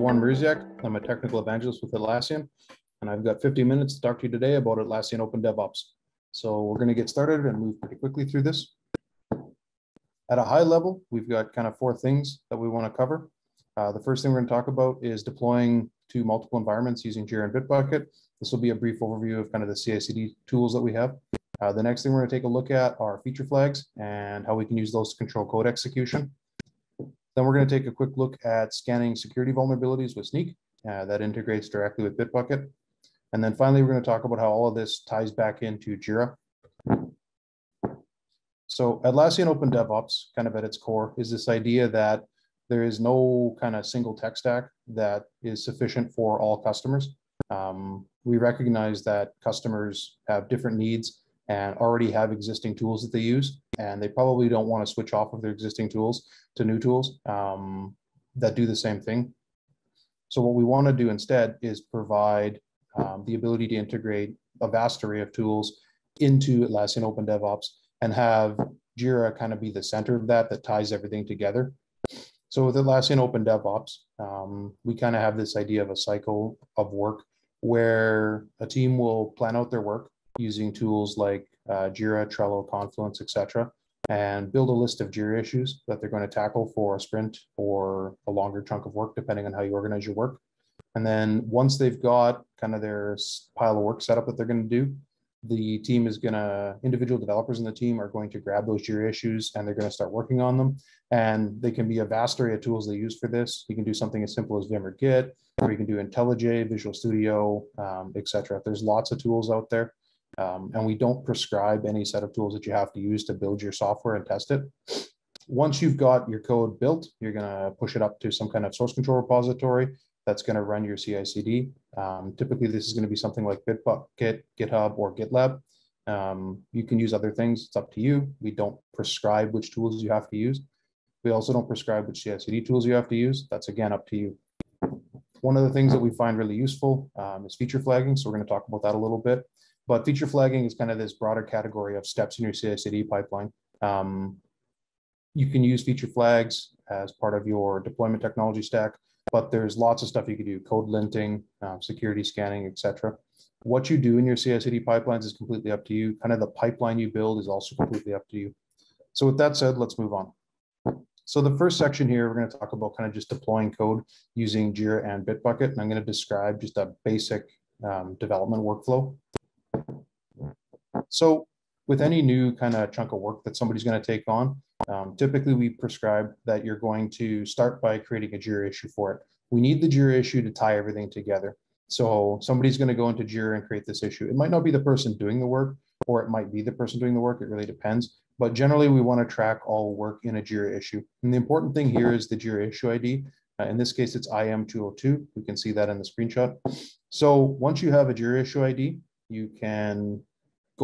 Warren Murzia. I'm a technical evangelist with Atlassian, and I've got 50 minutes to talk to you today about Atlassian Open DevOps. So we're going to get started and move pretty quickly through this. At a high level, we've got kind of four things that we want to cover. The first thing we're going to talk about is deploying to multiple environments using Jira and Bitbucket. This will be a brief overview of kind of the CI/CD tools that we have. The next thing we're going to take a look at are feature flags and how we can use those to control code execution. Then we're going to take a quick look at scanning security vulnerabilities with Snyk that integrates directly with Bitbucket. And then finally, we're going to talk about how all of this ties back into Jira. So Atlassian Open DevOps, kind of at its core, is this idea that there is no kind of single tech stack that is sufficient for all customers. We recognize that customers have different needs and already have existing tools that they use, and they probably don't want to switch off of their existing tools to new tools that do the same thing. So what we want to do instead is provide the ability to integrate a vast array of tools into Atlassian Open DevOps and have Jira kind of be the center of that ties everything together. So with Atlassian Open DevOps, we kind of have this idea of a cycle of work where a team will plan out their work using tools like Jira, Trello, Confluence, etc., and build a list of Jira issues that they're going to tackle for a sprint or a longer chunk of work, depending on how you organize your work. And then once they've got kind of their pile of work set up that they're going to do, the team is going to, individual developers in the team are going to grab those Jira issues and they're going to start working on them. And they can be a vast array of tools they use for this. You can do something as simple as Vim or Git, or you can do IntelliJ, Visual Studio, etc. There's lots of tools out there. And we don't prescribe any set of tools that you have to use to build your software and test it. Once you've got your code built, you're going to push it up to some kind of source control repository that's going to run your CI/CD. Typically, this is going to be something like Bitbucket, GitHub, or GitLab. You can use other things. It's up to you. We don't prescribe which tools you have to use. We also don't prescribe which CI/CD tools you have to use. That's, again, up to you. One of the things that we find really useful is feature flagging. So we're going to talk about that a little bit. But feature flagging is kind of this broader category of steps in your CI/CD pipeline. You can use feature flags as part of your deployment technology stack. But there's lots of stuff you can do, code linting, security scanning, etc. What you do in your CI/CD pipelines is completely up to you. Kind of the pipeline you build is also completely up to you. So with that said, let's move on. So the first section here, we're going to talk about kind of just deploying code using Jira and Bitbucket. And I'm going to describe just a basic development workflow. So with any new kind of chunk of work that somebody's going to take on, typically, we prescribe that you're going to start by creating a Jira issue for it. We need the Jira issue to tie everything together. So somebody's going to go into Jira and create this issue. It might not be the person doing the work, or it might be the person doing the work. It really depends. But generally, we want to track all work in a Jira issue. And the important thing here is the Jira issue ID. In this case, it's IM202. We can see that in the screenshot. So once you have a Jira issue ID, you can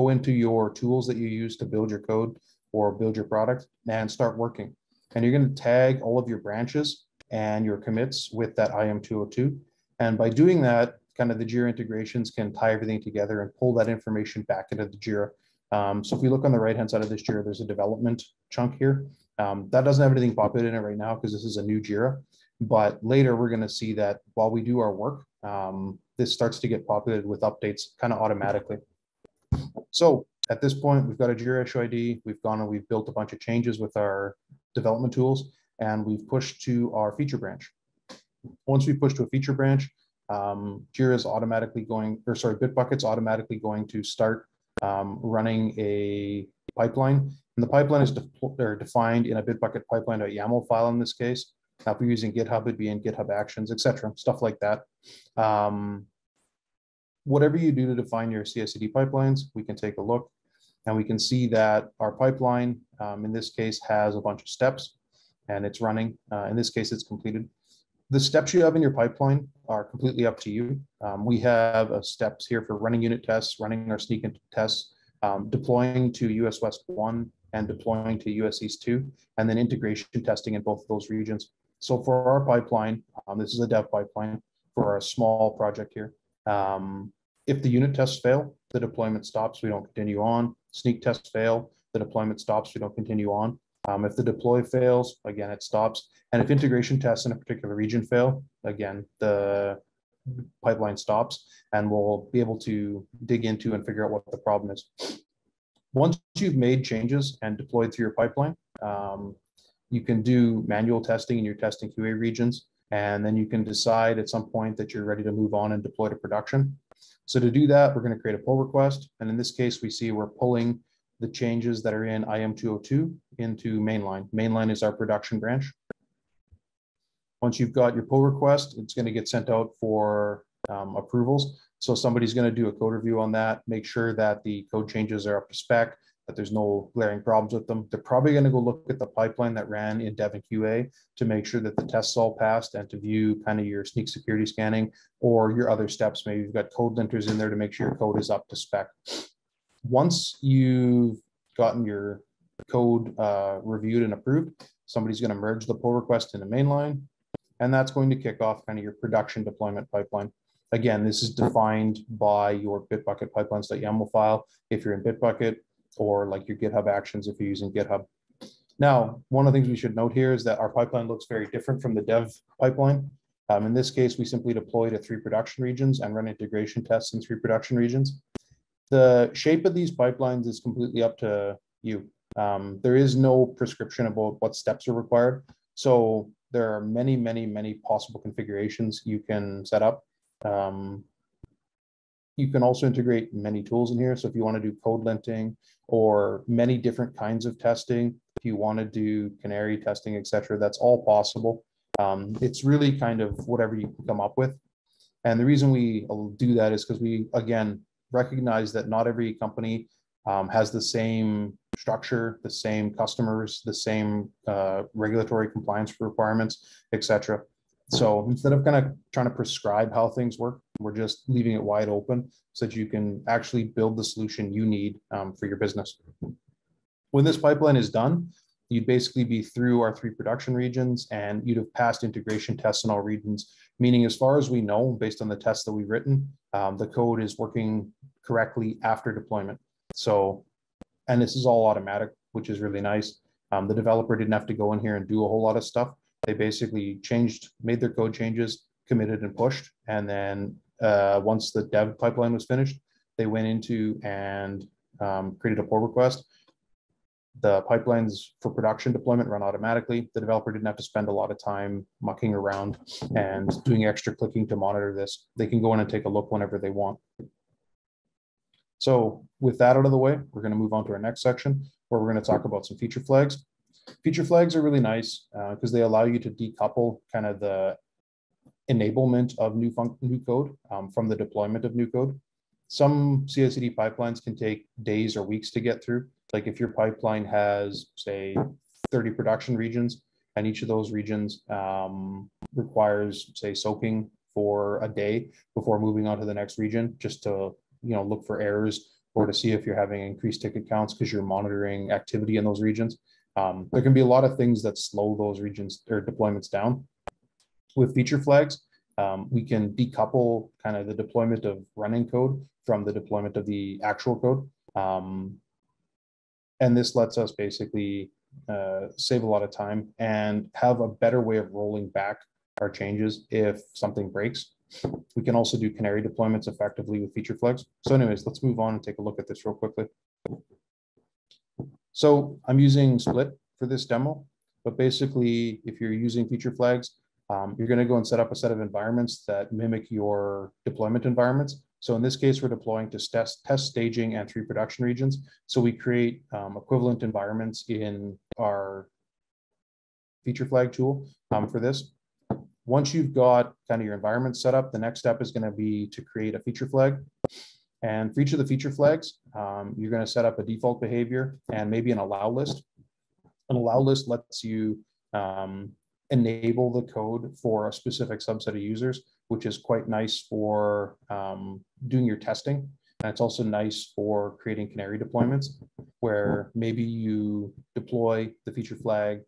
go into your tools that you use to build your code or build your product and start working. And you're going to tag all of your branches and your commits with that IM202. And by doing that, kind of the Jira integrations can tie everything together and pull that information back into the Jira. So if we look on the right-hand side of this Jira, there's a development chunk here. That doesn't have anything populated in it right now because this is a new Jira. But later, we're going to see that while we do our work, this starts to get populated with updates kind of automatically. So at this point, we've got a Jira issue ID. We've gone and we've built a bunch of changes with our development tools, and we've pushed to our feature branch. Once we push to a feature branch, Bitbucket's automatically going to start running a pipeline. And the pipeline is defined in a Bitbucket pipeline.yaml file in this case. Now, if we're using GitHub, it'd be in GitHub Actions, etc., stuff like that. Whatever you do to define your CI/CD pipelines, we can take a look and we can see that our pipeline in this case has a bunch of steps and it's running. In this case, it's completed. The steps you have in your pipeline are completely up to you. We have steps here for running unit tests, running our Snyk tests, deploying to US West 1 and deploying to US East 2, and then integration testing in both of those regions. So for our pipeline, this is a dev pipeline for our small project here. If the unit tests fail, the deployment stops, we don't continue on. Snyk tests fail, the deployment stops, we don't continue on. If the deploy fails, again, it stops. And if integration tests in a particular region fail, again, the pipeline stops, and we'll be able to dig into and figure out what the problem is. Once you've made changes and deployed through your pipeline, you can do manual testing in your testing QA regions, and then you can decide at some point that you're ready to move on and deploy to production. So to do that, we're going to create a pull request. And in this case, we see we're pulling the changes that are in IM202 into mainline. Mainline is our production branch. Once you've got your pull request, it's going to get sent out for approvals. So somebody's going to do a code review on that, make sure that the code changes are up to spec, that there's no glaring problems with them. They're probably going to go look at the pipeline that ran in Dev and QA to make sure that the tests all passed, and to view kind of your Snyk security scanning or your other steps. Maybe you've got code linters in there to make sure your code is up to spec. Once you've gotten your code reviewed and approved, somebody's going to merge the pull request in the mainline, and that's going to kick off kind of your production deployment pipeline. Again, this is defined by your Bitbucket pipelines.yaml file if you're in Bitbucket, or like your GitHub actions if you're using GitHub. Now, one of the things we should note here is that our pipeline looks very different from the dev pipeline. In this case, we simply deploy to 3 production regions and run integration tests in 3 production regions. The shape of these pipelines is completely up to you. There is no prescription about what steps are required. So there are many, many, many possible configurations you can set up. You can also integrate many tools in here. So if you want to do code linting or many different kinds of testing, if you want to do canary testing, etc., that's all possible. It's really kind of whatever you can come up with. And the reason we do that is because we, again, recognize that not every company has the same structure, the same customers, the same regulatory compliance requirements, etc. So instead of kind of trying to prescribe how things work, we're just leaving it wide open so that you can actually build the solution you need for your business. When this pipeline is done, you'd basically be through our 3 production regions, and you'd have passed integration tests in all regions, meaning as far as we know, based on the tests that we've written, the code is working correctly after deployment. So, and this is all automatic, which is really nice. The developer didn't have to go in here and do a whole lot of stuff. They basically changed, made their code changes, committed and pushed. And then once the dev pipeline was finished, they went into and created a pull request. The pipelines for production deployment run automatically. The developer didn't have to spend a lot of time mucking around and doing extra clicking to monitor this. They can go in and take a look whenever they want. So with that out of the way, we're going to move on to our next section where we're going to talk about some feature flags. Feature flags are really nice because they allow you to decouple kind of the enablement of new code from the deployment of new code. Some CI/CD pipelines can take days or weeks to get through. Like if your pipeline has, say, 30 production regions, and each of those regions requires, say, soaking for a day before moving on to the next region, just to, you know, look for errors or to see if you're having increased ticket counts because you're monitoring activity in those regions. There can be a lot of things that slow those regions or deployments down. With feature flags, we can decouple kind of the deployment of running code from the deployment of the actual code. And this lets us basically save a lot of time and have a better way of rolling back our changes if something breaks. We can also do canary deployments effectively with feature flags. So anyways, let's move on and take a look at this real quickly. So I'm using Split for this demo, but basically if you're using feature flags, you're going to go and set up a set of environments that mimic your deployment environments. So in this case, we're deploying to test staging and 3 production regions. So we create equivalent environments in our feature flag tool for this. Once you've got kind of your environment set up, the next step is going to be to create a feature flag. And for each of the feature flags, you're going to set up a default behavior and maybe an allow list. An allow list lets you enable the code for a specific subset of users, which is quite nice for doing your testing. And it's also nice for creating canary deployments, where maybe you deploy the feature flag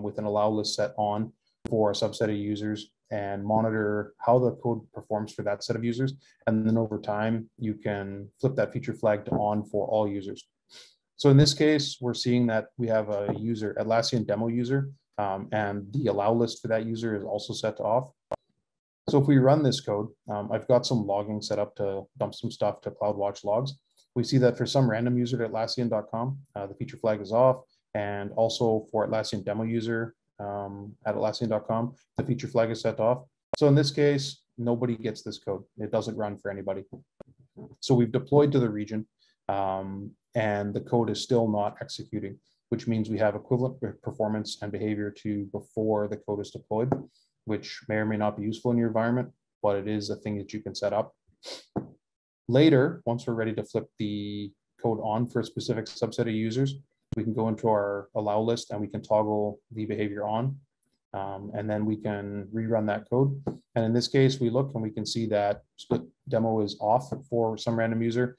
with an allow list set on for a subset of users, and monitor how the code performs for that set of users. And then over time, you can flip that feature flag to on for all users. So in this case, we're seeing that we have a user, Atlassian demo user, and the allow list for that user is also set to off. So if we run this code, I've got some logging set up to dump some stuff to CloudWatch logs. We see that for some random user at Atlassian.com, the feature flag is off, and also for Atlassian demo user at Atlassian.com, the feature flag is set off. So in this case, nobody gets this code. It doesn't run for anybody. So we've deployed to the region, and the code is still not executing, which means we have equivalent performance and behavior to before the code is deployed, which may or may not be useful in your environment, but it is a thing that you can set up. Later, once we're ready to flip the code on for a specific subset of users, we can go into our allow list and we can toggle the behavior on, and then we can rerun that code. And in this case, we look and we can see that split demo is off for some random user,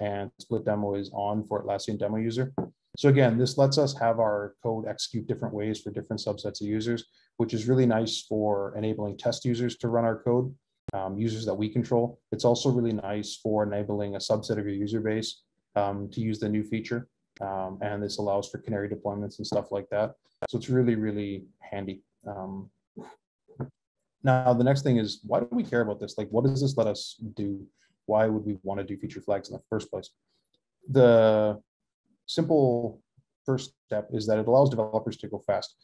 and split demo is on for Atlassian demo user. So again, this lets us have our code execute different ways for different subsets of users, which is really nice for enabling test users to run our code, users that we control. It's also really nice for enabling a subset of your user base to use the new feature. And this allows for canary deployments and stuff like that. So it's really, really handy. Now, the next thing is, why do we care about this? Like, what does this let us do? Why would we want to do feature flags in the first place? The simple first step is that it allows developers to go fast.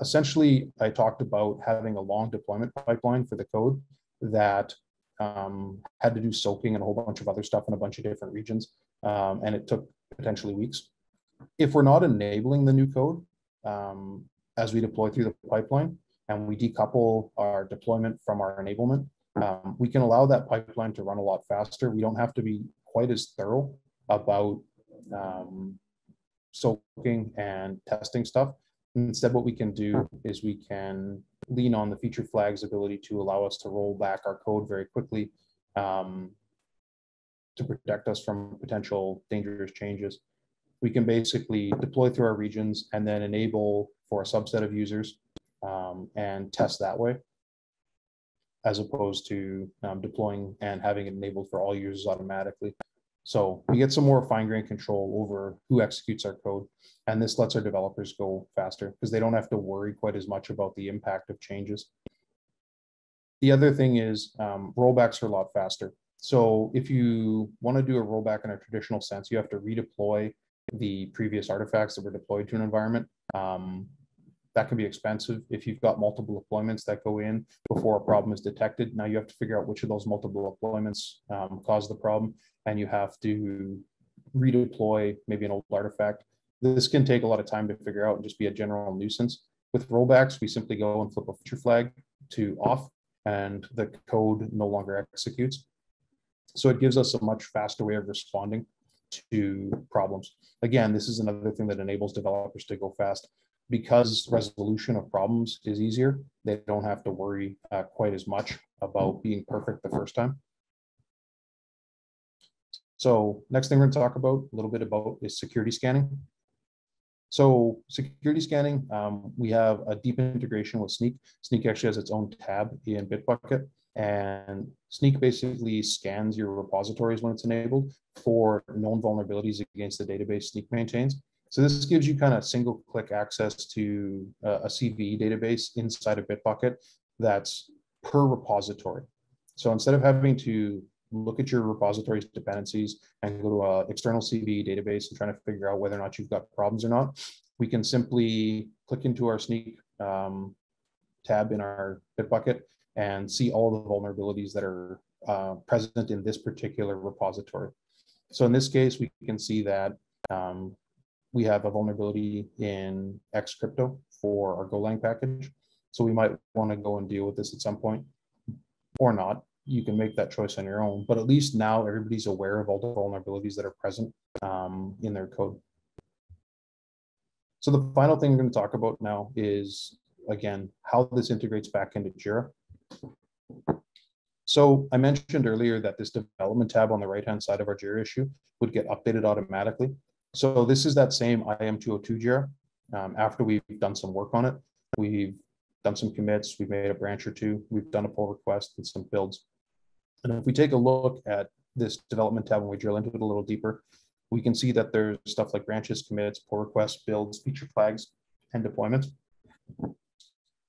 Essentially, I talked about having a long deployment pipeline for the code that had to do soaking and a whole bunch of other stuff in a bunch of different regions, and it took potentially weeks. If we're not enabling the new code as we deploy through the pipeline and we decouple our deployment from our enablement, we can allow that pipeline to run a lot faster. We don't have to be quite as thorough about soaking and testing stuff. Instead, what we can do is we can lean on the feature flags ability to allow us to roll back our code very quickly to protect us from potential dangerous changes. We can basically deploy through our regions and then enable for a subset of users and test that way, as opposed to deploying and having it enabled for all users automatically. So we get some more fine-grained control over who executes our code, and this lets our developers go faster because they don't have to worry quite as much about the impact of changes. The other thing is rollbacks are a lot faster. So if you want to do a rollback in a traditional sense, you have to redeploy the previous artifacts that were deployed to an environment. That can be expensive. If you've got multiple deployments that go in before a problem is detected, now you have to figure out which of those multiple deployments caused the problem, and you have to redeploy maybe an old artifact. This can take a lot of time to figure out and just be a general nuisance. With rollbacks, we simply go and flip a feature flag to off, and the code no longer executes. So it gives us a much faster way of responding to problems. Again, this is another thing that enables developers to go fast. Because resolution of problems is easier, they don't have to worry quite as much about being perfect the first time. So next thing we're going to talk about a little bit about is security scanning. So security scanning, we have a deep integration with Snyk. Snyk actually has its own tab in Bitbucket, and Snyk basically scans your repositories when it's enabled for known vulnerabilities against the database Snyk maintains. So this gives you kind of single click access to a CVE database inside of Bitbucket that's per repository. So instead of having to look at your repository's dependencies and go to an external CVE database and trying to figure out whether or not you've got problems or not, we can simply click into our Snyk tab in our Bitbucket and see all the vulnerabilities that are present in this particular repository. So in this case, we can see that we have a vulnerability in Xcrypto for our Golang package. So we might want to go and deal with this at some point or not. You can make that choice on your own, but at least now everybody's aware of all the vulnerabilities that are present in their code. So the final thing we're going to talk about now is, again, how this integrates back into Jira. So I mentioned earlier that this development tab on the right-hand side of our Jira issue would get updated automatically. So this is that same IM202 Jira. After we've done some work on it, we've done some commits, we've made a branch or two, we've done a pull request and some builds. And if we take a look at this development tab and we drill into it a little deeper, we can see that there's stuff like branches, commits, pull requests, builds, feature flags, and deployments.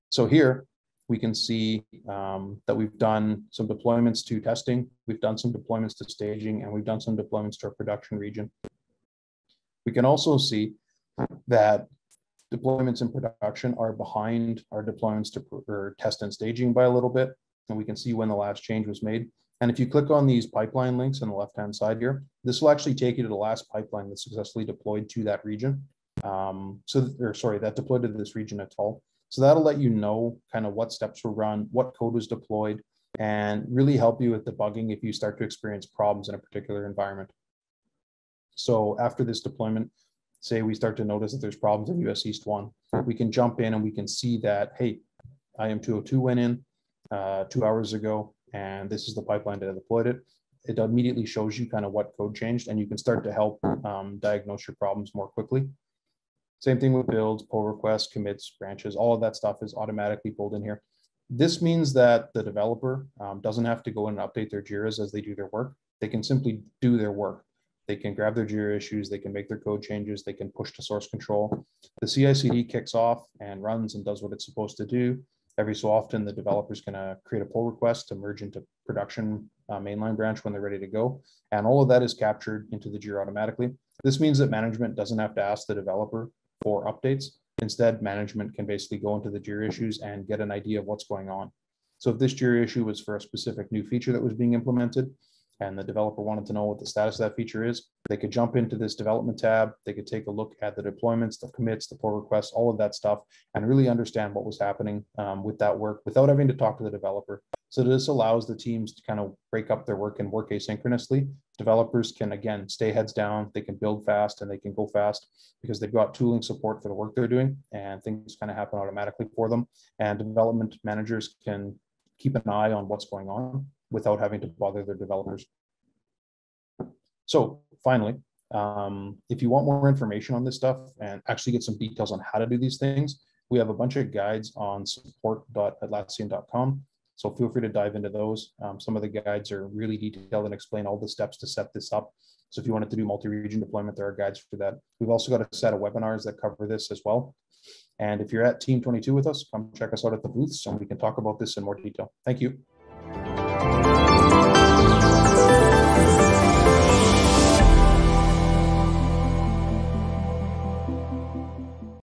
So here we can see that we've done some deployments to testing, we've done some deployments to staging, and we've done some deployments to our production region. We can also see that deployments in production are behind our deployments to test and staging by a little bit, and we can see when the last change was made. And if you click on these pipeline links on the left-hand side here, this will actually take you to the last pipeline that successfully deployed to that region. That deployed to this region at all. So that'll let you know kind of what steps were run, what code was deployed, and really help you with debugging if you start to experience problems in a particular environment. So after this deployment, say we start to notice that there's problems in US East 1, we can jump in and we can see that, hey, IM202 went in 2 hours ago, and this is the pipeline that deployed it. It immediately shows you kind of what code changed, and you can start to help diagnose your problems more quickly. Same thing with builds, pull requests, commits, branches, all of that stuff is automatically pulled in here. This means that the developer doesn't have to go in and update their Jiras as they do their work. They can simply do their work. They can grab their Jira issues, they can make their code changes, they can push to source control. The CI/CD kicks off and runs and does what it's supposed to do. Every so often, the developer's gonna create a pull request to merge into production mainline branch when they're ready to go. And all of that is captured into the Jira automatically. This means that management doesn't have to ask the developer for updates. Instead, management can basically go into the Jira issues and get an idea of what's going on. So if this Jira issue was for a specific new feature that was being implemented, and the developer wanted to know what the status of that feature is, they could jump into this development tab, they could take a look at the deployments, the commits, the pull requests, all of that stuff, and really understand what was happening with that work without having to talk to the developer. So this allows the teams to kind of break up their work and work asynchronously. Developers can, again, stay heads down, they can build fast and they can go fast because they've got tooling support for the work they're doing, and things kind of happen automatically for them. And development managers can keep an eye on what's going on without having to bother their developers. So finally, if you want more information on this stuff and actually get some details on how to do these things, we have a bunch of guides on support.atlassian.com. So feel free to dive into those. Some of the guides are really detailed and explain all the steps to set this up. So if you wanted to do multi-region deployment, there are guides for that. We've also got a set of webinars that cover this as well. And if you're at Team 22 with us, come check us out at the booths and we can talk about this in more detail. Thank you.